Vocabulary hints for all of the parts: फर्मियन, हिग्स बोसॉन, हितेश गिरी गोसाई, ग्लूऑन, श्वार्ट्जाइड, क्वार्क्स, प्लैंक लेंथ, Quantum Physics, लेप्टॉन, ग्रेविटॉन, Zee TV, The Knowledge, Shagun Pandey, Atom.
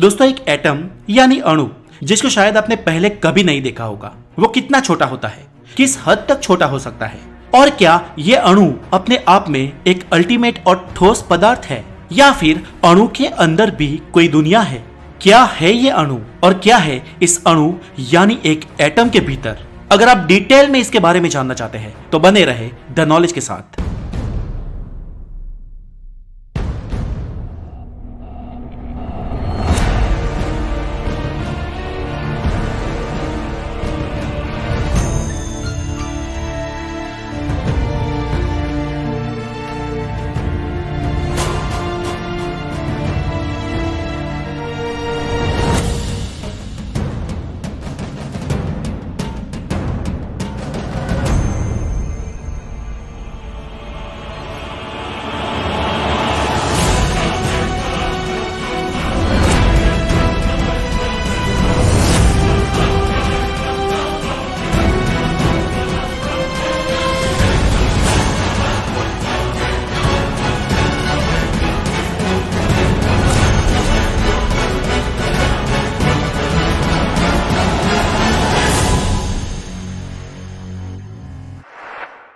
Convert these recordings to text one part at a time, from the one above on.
दोस्तों एक एटम यानी अणु जिसको शायद आपने पहले कभी नहीं देखा होगा, वो कितना छोटा होता है, किस हद तक छोटा हो सकता है, और क्या ये अणु अपने आप में एक अल्टीमेट और ठोस पदार्थ है या फिर अणु के अंदर भी कोई दुनिया है। क्या है ये अणु और क्या है इस अणु यानी एक एटम के भीतर। अगर आप डिटेल में इसके बारे में जानना चाहते हैं तो बने रहे द नॉलेज के साथ।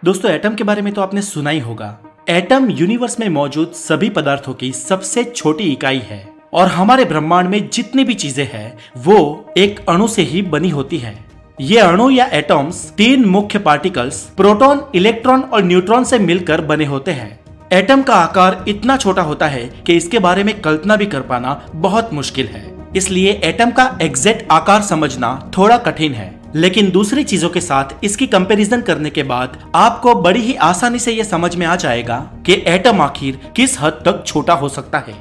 दोस्तों एटम के बारे में तो आपने सुना ही होगा। एटम यूनिवर्स में मौजूद सभी पदार्थों की सबसे छोटी इकाई है और हमारे ब्रह्मांड में जितनी भी चीजें हैं वो एक अणु से ही बनी होती हैं। ये अणु या एटम्स तीन मुख्य पार्टिकल्स प्रोटॉन, इलेक्ट्रॉन और न्यूट्रॉन से मिलकर बने होते हैं। एटम का आकार इतना छोटा होता है कि इसके बारे में कल्पना भी कर पाना बहुत मुश्किल है, इसलिए एटम का एग्जैक्ट आकार समझना थोड़ा कठिन है। लेकिन दूसरी चीजों के साथ इसकी कंपैरिजन करने के बाद आपको बड़ी ही आसानी से ये समझ में आ जाएगा कि एटम आखिर किस हद तक छोटा हो सकता है।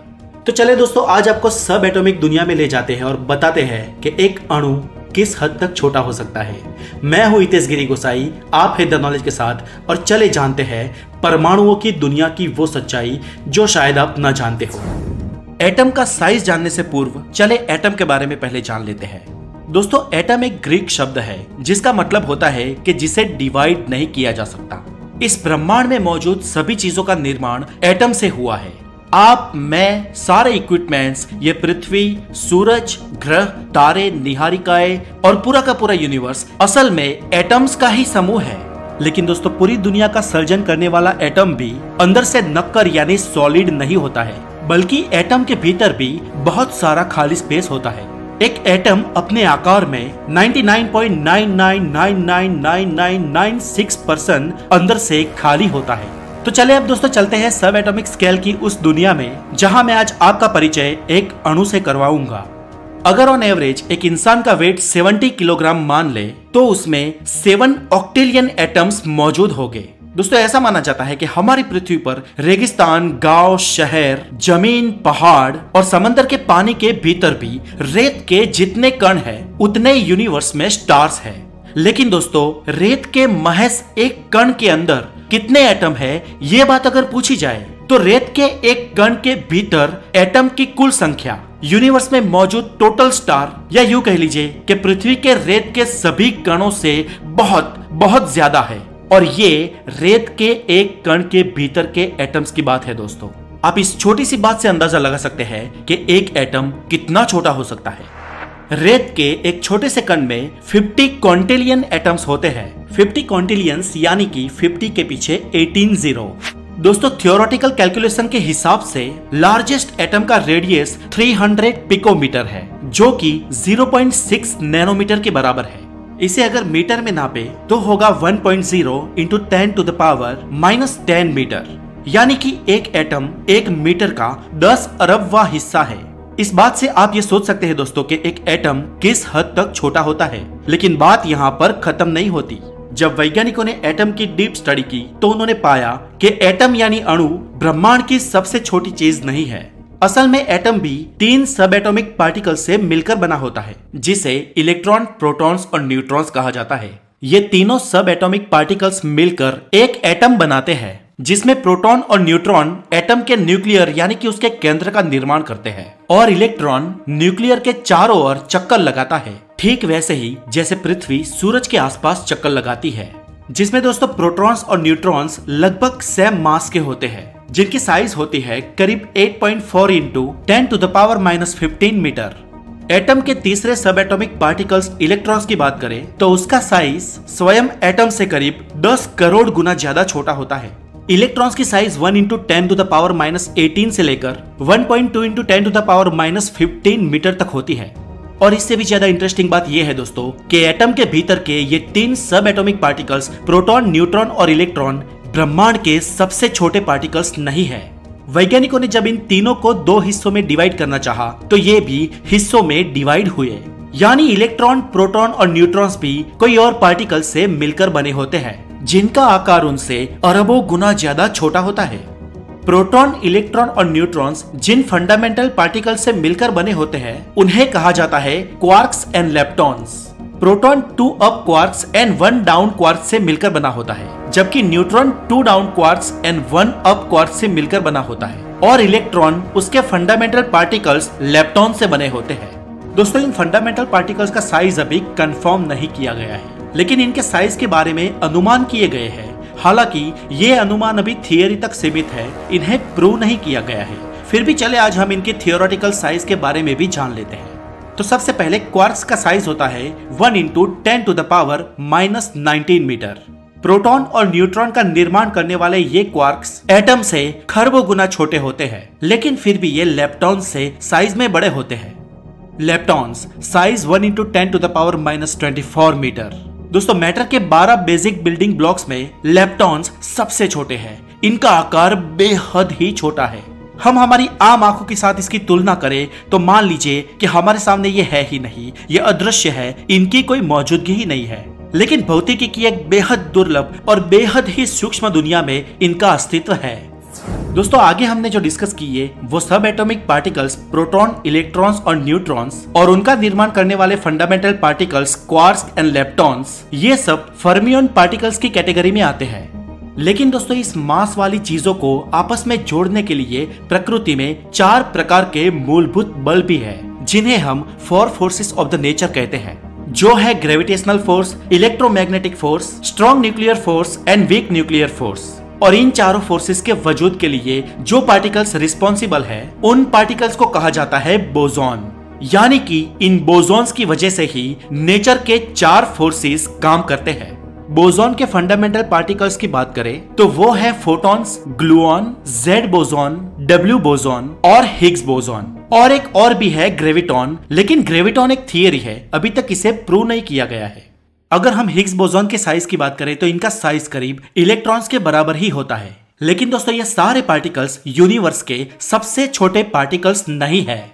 तो चले दोस्तों, आज आपको सब एटॉमिक दुनिया में ले जाते हैं और बताते हैं कि एक अणु किस हद तक छोटा हो सकता है। मैं हूं हितेश गिरी गोसाई, आप है द नॉलेज के साथ, और चले जानते हैं परमाणुओं की दुनिया की वो सच्चाई जो शायद आप न जानते हो। एटम का साइज जानने से पूर्व चले एटम के बारे में पहले जान लेते हैं। दोस्तों एटम एक ग्रीक शब्द है जिसका मतलब होता है कि जिसे डिवाइड नहीं किया जा सकता। इस ब्रह्मांड में मौजूद सभी चीजों का निर्माण एटम से हुआ है। आप, मैं, सारे इक्विपमेंट्स, ये पृथ्वी, सूरज, ग्रह, तारे, निहारिकाएं और पूरा का पूरा यूनिवर्स असल में एटम्स का ही समूह है। लेकिन दोस्तों पूरी दुनिया का सर्जन करने वाला एटम भी अंदर से नक्कर यानी सॉलिड नहीं होता है, बल्कि एटम के भीतर भी बहुत सारा खाली स्पेस होता है। एक एटम अपने आकार में 99.99999996% अंदर से खाली होता है। तो चले अब दोस्तों चलते हैं सब एटॉमिक स्केल की उस दुनिया में जहां मैं आज आपका परिचय एक अणु से करवाऊंगा। अगर ऑन एवरेज एक इंसान का वेट 70 किलोग्राम मान ले तो उसमें 7 ऑक्टिलियन एटम्स मौजूद होंगे। दोस्तों ऐसा माना जाता है कि हमारी पृथ्वी पर रेगिस्तान, गांव, शहर, जमीन, पहाड़ और समंदर के पानी के भीतर भी रेत के जितने कण हैं, उतने यूनिवर्स में स्टार्स हैं। लेकिन दोस्तों रेत के महज एक कण के अंदर कितने एटम हैं? ये बात अगर पूछी जाए तो रेत के एक कण के भीतर एटम की कुल संख्या यूनिवर्स में मौजूद टोटल स्टार या यूं कह लीजिए कि पृथ्वी के रेत के सभी कणों से बहुत बहुत ज्यादा है। और ये रेत के एक कण के भीतर के एटम्स की बात है। दोस्तों आप इस छोटी सी बात से अंदाजा लगा सकते हैं कि एक एटम कितना छोटा हो सकता है। रेत के एक छोटे से कण में 50 क्वांटिलियन एटम्स होते हैं। 50 क्वांटिलियंस यानी कि 50 के पीछे 18 जीरो। दोस्तों थियोरेटिकल कैलकुलेशन के हिसाब से लार्जेस्ट एटम का रेडियस 300 पिकोमीटर है जो कि 0.6 नैनोमीटर के बराबर है। इसे अगर मीटर में नापे तो होगा 1.0 × 10⁻⁻⁻ मीटर, यानी कि एक एटम एक मीटर का 10 अरबवां हिस्सा है। इस बात से आप ये सोच सकते हैं दोस्तों कि एक एटम किस हद तक छोटा होता है। लेकिन बात यहाँ पर खत्म नहीं होती। जब वैज्ञानिकों ने एटम की डीप स्टडी की तो उन्होंने पाया कि एटम यानी अणु ब्रह्मांड की सबसे छोटी चीज नहीं है। असल में एटम भी 3 सब एटॉमिक पार्टिकल से मिलकर बना होता है जिसे इलेक्ट्रॉन, प्रोटॉन्स और न्यूट्रॉन्स कहा जाता है। ये तीनों सब एटॉमिक पार्टिकल्स मिलकर एक एटम बनाते हैं जिसमें प्रोटॉन और न्यूट्रॉन एटम के न्यूक्लियर यानी कि उसके केंद्र का निर्माण करते हैं और इलेक्ट्रॉन न्यूक्लियर के चारों ओर चक्कर लगाता है, ठीक वैसे ही जैसे पृथ्वी सूरज के आसपास चक्कर लगाती है, जिसमें दोस्तों प्रोटॉन्स और न्यूट्रॉन्स लगभग सेम मास के होते हैं। जिनकी साइज होती है करीब 8.4 × 10⁻¹⁵ मीटर। एटम के तीसरे सब एटॉमिक पार्टिकल्स इलेक्ट्रॉन्स की बात करें तो उसका साइज स्वयं एटम से करीब 10 करोड़ गुना ज्यादा छोटा होता है। इलेक्ट्रॉन्स की साइज 1 × 10⁻¹८ से लेकर 1.2 × 10⁻¹५ मीटर तक होती है। और इससे भी ज्यादा इंटरेस्टिंग बात यह है दोस्तों कि एटम के भीतर के ये 3 सब एटॉमिक पार्टिकल्स प्रोटॉन, न्यूट्रॉन और इलेक्ट्रॉन ब्रह्मांड के सबसे छोटे पार्टिकल्स नहीं है। वैज्ञानिकों ने जब इन तीनों को 2 हिस्सों में डिवाइड करना चाहा तो ये भी हिस्सों में डिवाइड हुए, यानी इलेक्ट्रॉन, प्रोटॉन और न्यूट्रॉन्स भी कोई और पार्टिकल से मिलकर बने होते हैं जिनका आकार उनसे अरबों गुना ज्यादा छोटा होता है। प्रोटॉन, इलेक्ट्रॉन और न्यूट्रॉन्स जिन फंडामेंटल पार्टिकल से मिलकर बने होते हैं उन्हें कहा जाता है क्वार्क्स and leptons. Proton 2 up क्वार्क्स and 1 down क्वार्क्स से मिलकर बना होता है, जबकि neutron 2 down क्वार्क्स and 1 up क्वार्क्स से मिलकर बना होता है और इलेक्ट्रॉन उसके फंडामेंटल पार्टिकल्स लेप्टॉन से बने होते हैं। दोस्तों, इन फंडामेंटल पार्टिकल्स का साइज अभी कंफर्म नहीं किया गया है, लेकिन इनके साइज के बारे में अनुमान किए गए हैं। हालांकि ये अनुमान अभी थियरी तक सीमित है, इन्हें प्रूव नहीं किया गया है। फिर भी चले आज हम इनके थियोरेटिकल साइज के बारे में भी जान लेते हैं। तो सबसे पहले क्वार्क्स का साइज होता है 1 × 10⁻¹९ मीटर। प्रोटॉन और न्यूट्रॉन का निर्माण करने वाले ये क्वार्क्स एटम से खरबों गुना छोटे होते हैं, लेकिन फिर भी ये लेप्टॉन से साइज में बड़े होते हैं। लेप्टॉन्स साइज 1 × 10⁻¹४ मीटर। दोस्तों, मैटर के 12 बेसिक बिल्डिंग ब्लॉक्स में लेप्टॉन्स सबसे छोटे हैं। इनका आकार बेहद ही छोटा है। हम हमारी आम आंखों के साथ इसकी तुलना करें तो मान लीजिए कि हमारे सामने ये है ही नहीं, ये अदृश्य है, इनकी कोई मौजूदगी ही नहीं है। लेकिन भौतिकी की एक बेहद दुर्लभ और बेहद ही सूक्ष्म दुनिया में इनका अस्तित्व है। दोस्तों, आगे हमने जो डिस्कस किए वो सब एटॉमिक पार्टिकल्स प्रोटॉन, इलेक्ट्रॉन्स और न्यूट्रॉन्स और उनका निर्माण करने वाले fundamental particles क्वार्क्स and leptons, ये सब फर्मियन पार्टिकल्स की कैटेगरी में आते हैं। लेकिन दोस्तों, इस मास वाली चीजों को आपस में जोड़ने के लिए प्रकृति में 4 प्रकार के मूलभूत बल भी है, जिन्हें हम 4 फोर्सेस ऑफ द नेचर कहते हैं, जो है gravitational force, electromagnetic force, strong nuclear force and weak nuclear force. और इन चारों फोर्सेस के वजूद के लिए जो पार्टिकल्स रिस्पॉन्सिबल है उन पार्टिकल्स को कहा जाता है बोसॉन, यानी कि इन बोसॉन्स की वजह से ही नेचर के 4 फोर्सेस काम करते हैं। बोसॉन के फंडामेंटल पार्टिकल्स की बात करें तो वो है photons, ग्लूऑन, Z boson, W boson और हिग्स बोसॉन। और एक और भी है ग्रेविटॉन, लेकिन ग्रेविटॉन एक थियरी है, अभी तक इसे प्रूव नहीं किया गया है। अगर हम हिग्स बोसॉन के साइज की बात करें तो इनका साइज करीब इलेक्ट्रॉन्स के बराबर ही होता है। लेकिन दोस्तों, ये सारे पार्टिकल्स यूनिवर्स के सबसे छोटे पार्टिकल्स नहीं है।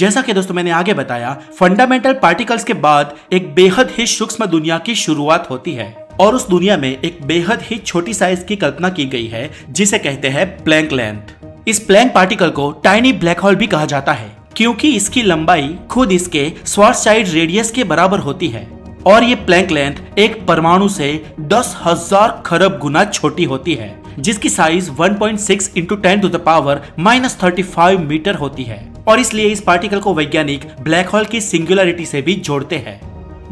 जैसा कि दोस्तों मैंने आगे बताया, फंडामेंटल पार्टिकल्स के बाद एक बेहद ही सूक्ष्म दुनिया की शुरुआत होती है और उस दुनिया में एक बेहद ही छोटी साइज की कल्पना की गई है जिसे कहते हैं प्लैंक लेंथ। इस प्लैंक पार्टिकल को टाइनी ब्लैक होल भी कहा जाता है, क्योंकि इसकी लंबाई खुद इसके श्वार्ट्जाइड रेडियस के बराबर होती है और ये प्लैंक लेंथ एक परमाणु से 10,000 खरब गुना छोटी होती है, जिसकी साइज 1.6 × 10⁻³ मीटर होती है। और इसलिए इस पार्टिकल को वैज्ञानिक ब्लैक होल की सिंगुलरिटी से भी जोड़ते हैं।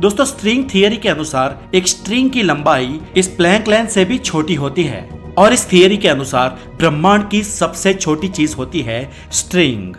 दोस्तों, स्ट्रिंग थियरी के अनुसार एक स्ट्रिंग की लंबाई इस प्लैंक लेंथ से भी छोटी होती है और इस थियरी के अनुसार ब्रह्मांड की सबसे छोटी चीज होती है स्ट्रिंग।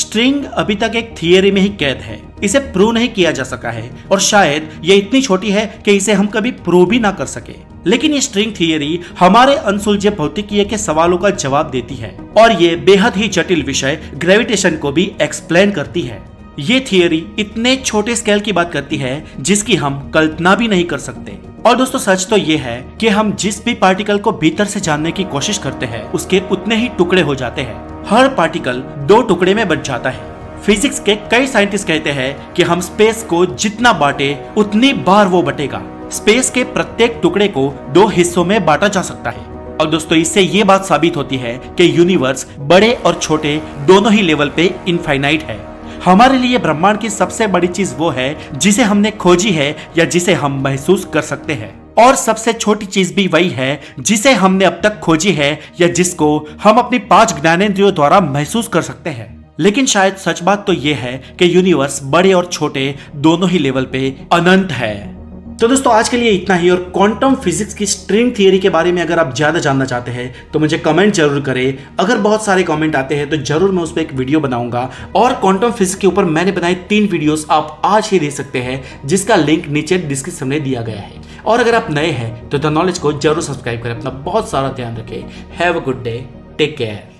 स्ट्रिंग अभी तक एक थियरी में ही कैद है, इसे प्रूव नहीं किया जा सका है और शायद ये इतनी छोटी है कि इसे हम कभी प्रूव भी ना कर सके। लेकिन ये स्ट्रिंग थियरी हमारे अनसुलझे भौतिकीय के सवालों का जवाब देती है और ये बेहद ही जटिल विषय ग्रेविटेशन को भी एक्सप्लेन करती है। ये थियरी इतने छोटे स्केल की बात करती है जिसकी हम कल्पना भी नहीं कर सकते। और दोस्तों, सच तो ये है कि हम जिस भी पार्टिकल को भीतर से जानने की कोशिश करते हैं उसके उतने ही टुकड़े हो जाते हैं। हर पार्टिकल 2 टुकड़े में बच जाता है। फिजिक्स के कई साइंटिस्ट कहते हैं कि हम स्पेस को जितना बांटे उतनी बार वो बटेगा। स्पेस के प्रत्येक टुकड़े को 2 हिस्सों में बांटा जा सकता है। और दोस्तों, इससे ये बात साबित होती है कि यूनिवर्स बड़े और छोटे दोनों ही लेवल पे इनफाइनाइट है। हमारे लिए ब्रह्मांड की सबसे बड़ी चीज वो है जिसे हमने खोजी है या जिसे हम महसूस कर सकते हैं, और सबसे छोटी चीज भी वही है जिसे हमने अब तक खोजी है या जिसको हम अपनी 5 ज्ञानेंद्रियों द्वारा महसूस कर सकते हैं। लेकिन शायद सच बात तो यह है कि यूनिवर्स बड़े और छोटे दोनों ही लेवल पे अनंत है। तो दोस्तों आज के लिए इतना ही। और क्वांटम फिजिक्स की स्ट्रिंग थियरी के बारे में अगर आप ज़्यादा जानना चाहते हैं तो मुझे कमेंट जरूर करें। अगर बहुत सारे कमेंट आते हैं तो जरूर मैं उस पर एक वीडियो बनाऊंगा। और क्वांटम फिजिक्स के ऊपर मैंने बनाई 3 वीडियोस आप आज ही देख सकते हैं, जिसका लिंक नीचे डिस्क्रिप्शन में दिया गया है। और अगर आप नए हैं तो द नॉलेज को जरूर सब्सक्राइब करें। अपना बहुत सारा ध्यान रखें। Have a good day, take care.